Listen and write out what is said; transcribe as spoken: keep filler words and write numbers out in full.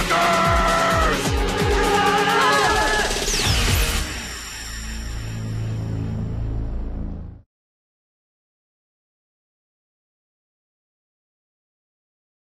Motherfucker!